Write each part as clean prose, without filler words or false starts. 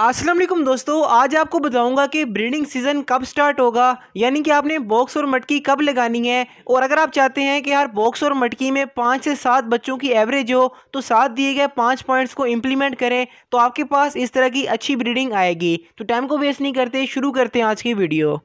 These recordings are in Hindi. अस्सलाम वालेकुम दोस्तों, आज आपको बताऊंगा कि ब्रीडिंग सीज़न कब स्टार्ट होगा, यानी कि आपने बॉक्स और मटकी कब लगानी है। और अगर आप चाहते हैं कि हर बॉक्स और मटकी में 5 से 7 बच्चों की एवरेज हो तो 7 दिए गए 5 पॉइंट्स को इम्प्लीमेंट करें तो आपके पास इस तरह की अच्छी ब्रीडिंग आएगी। तो टाइम को वेस्ट नहीं करते, शुरू करते हैं आज की वीडियो।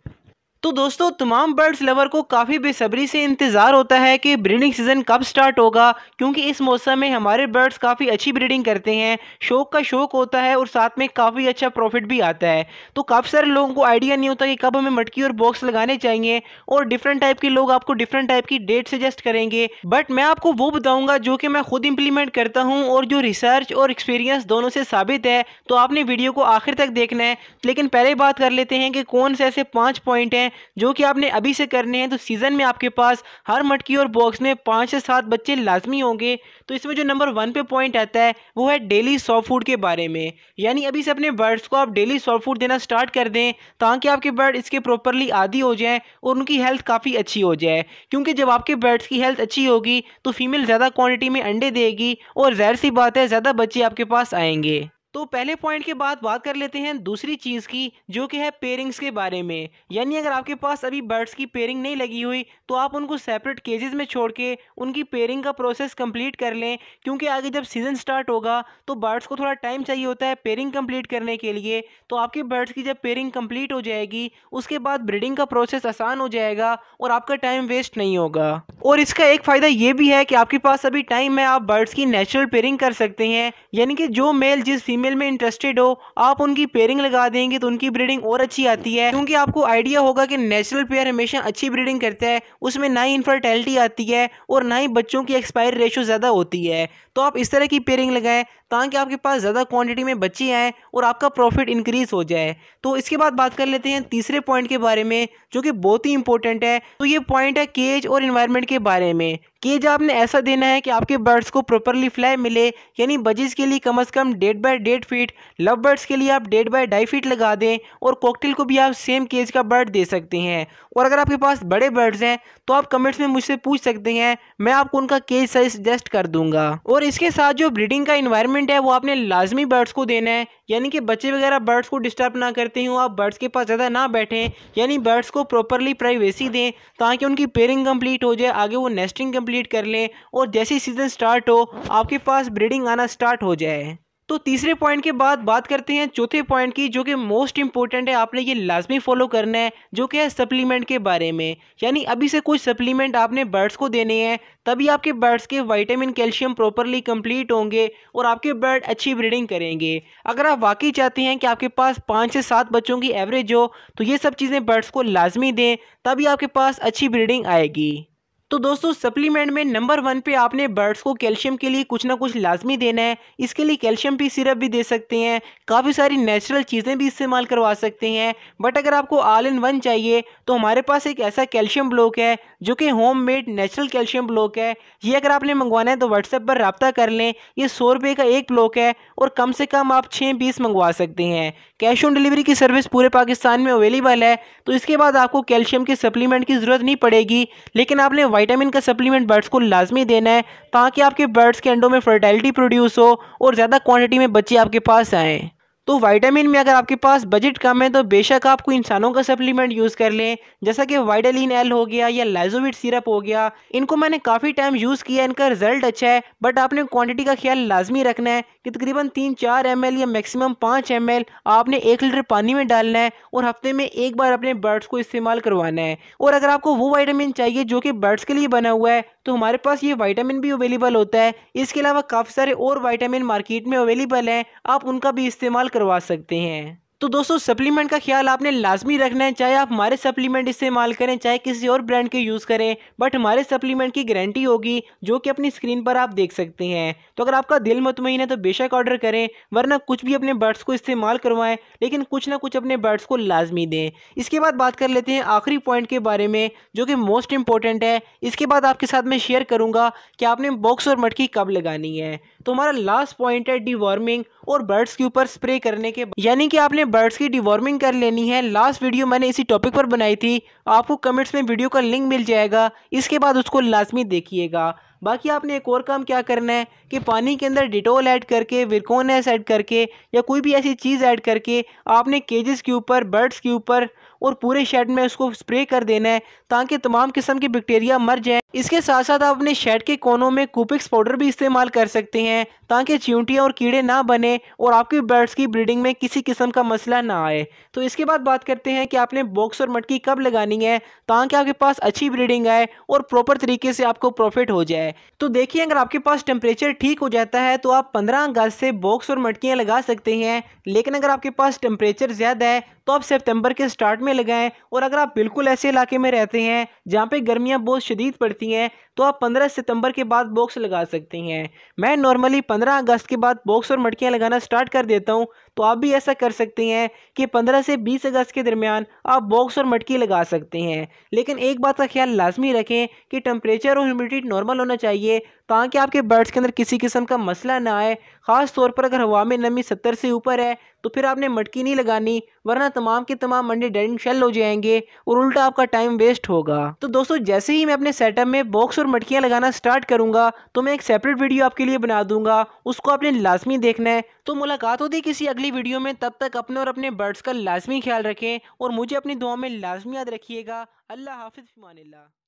तो दोस्तों, तमाम बर्ड्स लवर को काफ़ी बेसब्री से इंतज़ार होता है कि ब्रीडिंग सीज़न कब स्टार्ट होगा, क्योंकि इस मौसम में हमारे बर्ड्स काफ़ी अच्छी ब्रीडिंग करते हैं, शौक का शौक होता है और साथ में काफ़ी अच्छा प्रॉफिट भी आता है। तो काफ़ी सारे लोगों को आइडिया नहीं होता कि कब हमें मटकी और बॉक्स लगाने चाहिए, और डिफरेंट टाइप के लोग आपको डिफरेंट टाइप की डेट सजेस्ट करेंगे। बट मैं आपको वो बताऊँगा जो कि मैं खुद इंप्लीमेंट करता हूँ और जो रिसर्च और एक्सपीरियंस दोनों से साबित है। तो आपने वीडियो को आखिर तक देखना है। लेकिन पहले बात कर लेते हैं कि कौन से ऐसे 5 पॉइंट हैं जो कि आपने अभी से करने हैं। तो सीजन में आपके पास हर मटकी और बॉक्स में 5 से 7 बच्चे लाजमी होंगे। तो इसमें जो नंबर 1 पे पॉइंट आता है वो है डेली सॉफ्ट फूड के बारे में, यानी अभी से अपने बर्ड्स को आप डेली सॉफ्ट फूड देना स्टार्ट कर दें ताकि आपके बर्ड इसके प्रॉपरली आदी हो जाएं और उनकी हेल्थ काफ़ी अच्छी हो जाए। क्योंकि जब आपके बर्ड्स की हेल्थ अच्छी होगी तो फीमेल ज़्यादा क्वान्टिटी में अंडे देगी और ज़ाहिर सी बात है ज़्यादा बच्चे आपके पास आएंगे। तो पहले पॉइंट के बाद बात कर लेते हैं दूसरी चीज़ की, जो कि है पेयरिंग्स के बारे में। यानी अगर आपके पास अभी बर्ड्स की पेयरिंग नहीं लगी हुई तो आप उनको सेपरेट केजेस में छोड़ के उनकी पेयरिंग का प्रोसेस कंप्लीट कर लें, क्योंकि आगे जब सीज़न स्टार्ट होगा तो बर्ड्स को थोड़ा टाइम चाहिए होता है पेयरिंग कंप्लीट करने के लिए। तो आपके बर्ड्स की जब पेयरिंग कंप्लीट हो जाएगी उसके बाद ब्रीडिंग का प्रोसेस आसान हो जाएगा और आपका टाइम वेस्ट नहीं होगा। और इसका एक फ़ायदा ये भी है कि आपके पास अभी टाइम है, आप बर्ड्स की नेचुरल पेयरिंग कर सकते हैं, यानी कि जो मेल जिस फीमेल में इंटरेस्टेड हो आप उनकी पेयरिंग लगा देंगे तो उनकी ब्रीडिंग और अच्छी आती है। क्योंकि आपको आइडिया होगा कि नेचुरल पेयर हमेशा अच्छी ब्रीडिंग करता है, उसमें ना ही इनफर्टिलिटी आती है और ना ही बच्चों की एक्सपायर रेशो ज़्यादा होती है। तो आप इस तरह की पेयरिंग लगाएं ताकि आपके पास ज़्यादा क्वांटिटी में बच्चे आएँ और आपका प्रॉफिट इंक्रीज़ हो जाए। तो इसके बाद बात कर लेते हैं तीसरे पॉइंट के बारे में जो कि बहुत ही इंपॉर्टेंट है। तो ये पॉइंट है केज और एनवायरनमेंट के बारे में। केज आपने ऐसा देना है कि आपके बर्ड्स को प्रॉपरली फ्लाई मिले, यानी बजीज़ के लिए कम से कम 1.5 फीट, लव बर्ड्स के लिए आप 1.5 बाय 2.5 फीट लगा दें और कॉकटेल को भी आप सेम केज का बर्ड दे सकते हैं। और अगर आपके पास बड़े बर्ड्स हैं तो आप कमेंट्स में मुझसे पूछ सकते हैं, मैं आपको उनका केज साइज सजेस्ट कर दूंगा। और इसके साथ जो ब्रीडिंग का इन्वायरमेंट है वो आपने लाजमी बर्ड्स को देना है, यानी कि बच्चे वगैरह बर्ड्स को डिस्टर्ब ना करते हों, आप बर्ड्स के पास ज़्यादा ना बैठें, यानी बर्ड्स को प्रॉपरली प्राइवेसी दें ताकि उनकी पेयरिंग कंप्लीट हो जाए, आगे वो नेस्टिंग कंप्लीट कर लें और जैसे सीज़न स्टार्ट हो आपके पास ब्रीडिंग आना स्टार्ट हो जाए। तो तीसरे पॉइंट के बाद बात करते हैं चौथे पॉइंट की, जो कि मोस्ट इंपॉर्टेंट है, आपने ये लाजमी फॉलो करना है, जो कि है सप्लीमेंट के बारे में। यानी अभी से कुछ सप्लीमेंट आपने बर्ड्स को देने हैं, तभी आपके बर्ड्स के विटामिन कैल्शियम प्रॉपरली कंप्लीट होंगे और आपके बर्ड अच्छी ब्रीडिंग करेंगे। अगर आप वाकई चाहते हैं कि आपके पास 5 से 7 बच्चों की एवरेज हो तो ये सब चीज़ें बर्ड्स को लाजमी दें, तभी आपके पास अच्छी ब्रीडिंग आएगी। तो दोस्तों, सप्लीमेंट में नंबर 1 पे आपने बर्ड्स को कैल्शियम के लिए कुछ ना कुछ लाजमी देना है। इसके लिए कैल्शियम पी सिरप भी दे सकते हैं, काफ़ी सारी नेचुरल चीज़ें भी इस्तेमाल करवा सकते हैं। बट अगर आपको ऑल इन 1 चाहिए तो हमारे पास एक ऐसा कैल्शियम ब्लॉक है जो कि होममेड नेचुरल कैल्शियम ब्लॉक है। ये अगर आपने मंगवाना है तो व्हाट्सएप पर रब्ता कर लें। ये 100 रुपये का एक ब्लॉक है और कम से कम आप 6 पीस मंगवा सकते हैं। कैश ऑन डिलीवरी की सर्विस पूरे पाकिस्तान में अवेलेबल है। तो इसके बाद आपको कैल्शियम के सप्लीमेंट की ज़रूरत नहीं पड़ेगी, लेकिन आपने विटामिन का सप्लीमेंट बर्ड्स को लाजमी देना है ताकि आपके बर्ड्स के अंडों में फर्टिलिटी प्रोड्यूस हो और ज़्यादा क्वांटिटी में बच्चे आपके पास आएँ। तो विटामिन में अगर आपके पास बजट कम है तो बेशक आपको इंसानों का सप्लीमेंट यूज़ कर लें, जैसा कि वाइडालिन एल हो गया या लाइजोविट सिरप हो गया। इनको मैंने काफ़ी टाइम यूज़ किया, इनका रिजल्ट अच्छा है, बट आपने क्वांटिटी का ख्याल लाजमी रखना है कि तकरीबन 3-4 ml या मैक्सिमम 5 ml आपने 1 लीटर पानी में डालना है और हफ्ते में एक बार अपने बर्ड्स को इस्तेमाल करवाना है। और अगर आपको वो विटामिन चाहिए जो कि बर्ड्स के लिए बना हुआ है तो हमारे पास ये विटामिन भी अवेलेबल होता है। इसके अलावा काफ़ी सारे और विटामिन मार्केट में अवेलेबल हैं, आप उनका भी इस्तेमाल करवा सकते हैं। तो दोस्तों, सप्लीमेंट का ख्याल आपने लाजमी रखना है, चाहे आप हमारे सप्लीमेंट इस्तेमाल करें चाहे किसी और ब्रांड के यूज़ करें, बट हमारे सप्लीमेंट की गारंटी होगी जो कि अपनी स्क्रीन पर आप देख सकते हैं। तो अगर आपका दिल मुतमईन है तो बेशक ऑर्डर करें, वरना कुछ भी अपने बर्ड्स को इस्तेमाल करवाएं, लेकिन कुछ ना कुछ अपने बर्ड्स को लाजमी दें। इसके बाद बात कर लेते हैं आखिरी पॉइंट के बारे में जो कि मोस्ट इंपॉर्टेंट है। इसके बाद आपके साथ मैं शेयर करूँगा कि आपने बॉक्स और मटकी कब लगानी है। तो हमारा लास्ट पॉइंट है डिवॉर्मिंग और बर्ड्स के ऊपर स्प्रे करने के, यानी कि आपने बर्ड्स की डिवॉर्मिंग कर लेनी है। लास्ट वीडियो मैंने इसी टॉपिक पर बनाई थी, आपको कमेंट्स में वीडियो का लिंक मिल जाएगा, इसके बाद उसको लाजमी देखिएगा। बाकी आपने एक और काम क्या करना है कि पानी के अंदर डिटोल ऐड करके, विरकोनेस ऐड करके या कोई भी ऐसी चीज़ ऐड करके आपने केजेस के ऊपर, बर्ड्स के ऊपर और पूरे शेड में उसको स्प्रे कर देना है ताकि तमाम किस्म के बैक्टीरिया मर जाएं। इसके साथ साथ आप अपने शेड के कोनों में कूपिक्स पाउडर भी इस्तेमाल कर सकते हैं ताकि चींटियां और कीड़े ना बने और आपके बर्ड्स की ब्रीडिंग में किसी किस्म का मसला ना आए। तो इसके बाद बात करते हैं कि आपने बॉक्स और मटकी कब लगानी है ताकि आपके पास अच्छी ब्रीडिंग आए और प्रॉपर तरीके से आपको प्रॉफिट हो जाए। तो देखिए, अगर आपके पास टेम्परेचर ठीक हो जाता है तो आप 15 अगस्त से बॉक्स और मटकियाँ लगा सकते हैं, लेकिन अगर आपके पास टेम्परेचर ज़्यादा है तो आप सितंबर के स्टार्ट में लगाएं। और अगर आप बिल्कुल ऐसे इलाके में रहते हैं जहाँ पे गर्मियाँ बहुत शदीद पड़ती हैं तो आप 15 सितंबर के बाद बॉक्स लगा सकते हैं। मैं नॉर्मली 15 अगस्त के बाद बॉक्स और मटकियाँ लगाना स्टार्ट कर देता हूँ, तो आप भी ऐसा कर सकते हैं कि 15 से 20 अगस्त के दरमियान आप बॉक्स और मटकी लगा सकते हैं। लेकिन एक बात का ख्याल लाजमी रखें कि टेम्परेचर और ह्यूमिडिटी नॉर्मल होना चाहिए ताकि आपके बर्ड्स के अंदर किसी किस्म का मसला ना आए। ख़ास तौर पर अगर हवा में नमी 70 से ऊपर है तो फिर आपने मटकी नहीं लगानी, वरना तमाम के तमाम अंडे डेड एंड शेल हो जाएंगे और उल्टा आपका टाइम वेस्ट होगा। तो दोस्तों, जैसे ही मैं अपने सेटअप में बॉक्स और मटकियाँ लगाना स्टार्ट करूँगा तो मैं एक सेपरेट वीडियो आपके लिए बना दूँगा, उसको आपने लाजमी देखना है। तो मुलाकात होती है किसी अगली वीडियो में, तब तक अपने और अपने बर्ड्स का लाजमी ख्याल रखें और मुझे अपनी दुआ में लाजमी याद रखिएगा। अल्लाह हाफिज़ फी अमान अल्लाह।